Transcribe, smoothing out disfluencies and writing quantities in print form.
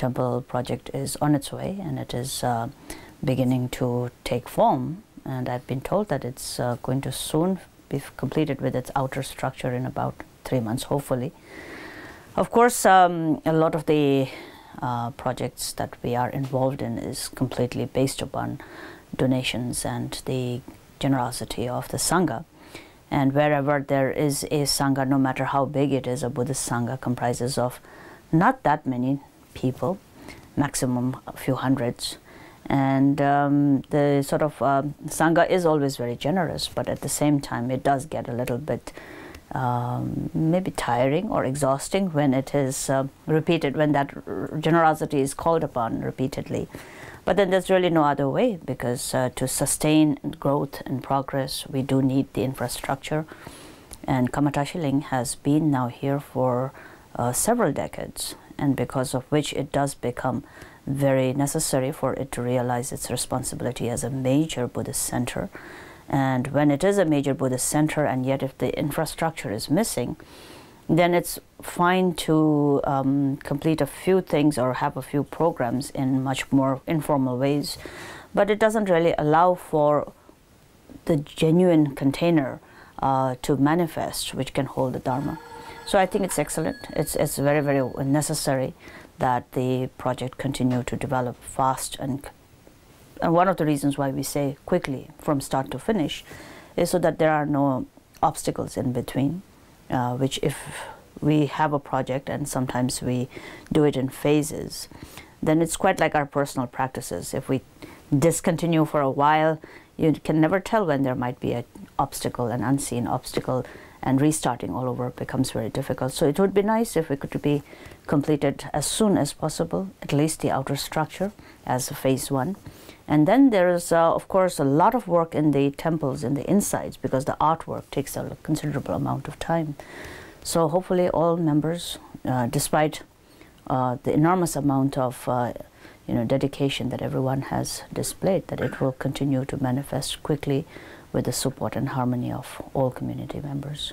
temple project is on its way, and it is beginning to take form. And I've been told that it's going to soon be completed with its outer structure in about 3 months, hopefully. Of course, a lot of the projects that we are involved in is completely based upon donations and the generosity of the Sangha. And wherever there is a Sangha, no matter how big it is, a Buddhist Sangha comprises of not that many people, maximum a few hundreds. And the sort of Sangha is always very generous, but at the same time it does get a little bit maybe tiring or exhausting when it is repeated, when that generosity is called upon repeatedly. But then there's really no other way, because to sustain growth and progress, we do need the infrastructure. And Karma Tashi Ling has been now here for several decades, and because of which it does become very necessary for it to realize its responsibility as a major Buddhist center. And when it is a major Buddhist center, and yet if the infrastructure is missing, then it's fine to complete a few things or have a few programs in much more informal ways, but it doesn't really allow for the genuine container to manifest, which can hold the Dharma. So I think it's excellent. It's very, very necessary that the project continue to develop fast, and one of the reasons why we say quickly from start to finish is so that there are no obstacles in between, which if we have a project and sometimes we do it in phases, then it's quite like our personal practices. If we discontinue for a while, you can never tell when there might be an obstacle, an unseen obstacle, and restarting all over becomes very difficult. So it would be nice if it could be completed as soon as possible, at least the outer structure as a phase 1. And then there is, of course, a lot of work in the temples, in the insides, because the artwork takes a considerable amount of time. So hopefully all members, despite the enormous amount of dedication that everyone has displayed, that it will continue to manifest quickly with the support and harmony of all community members.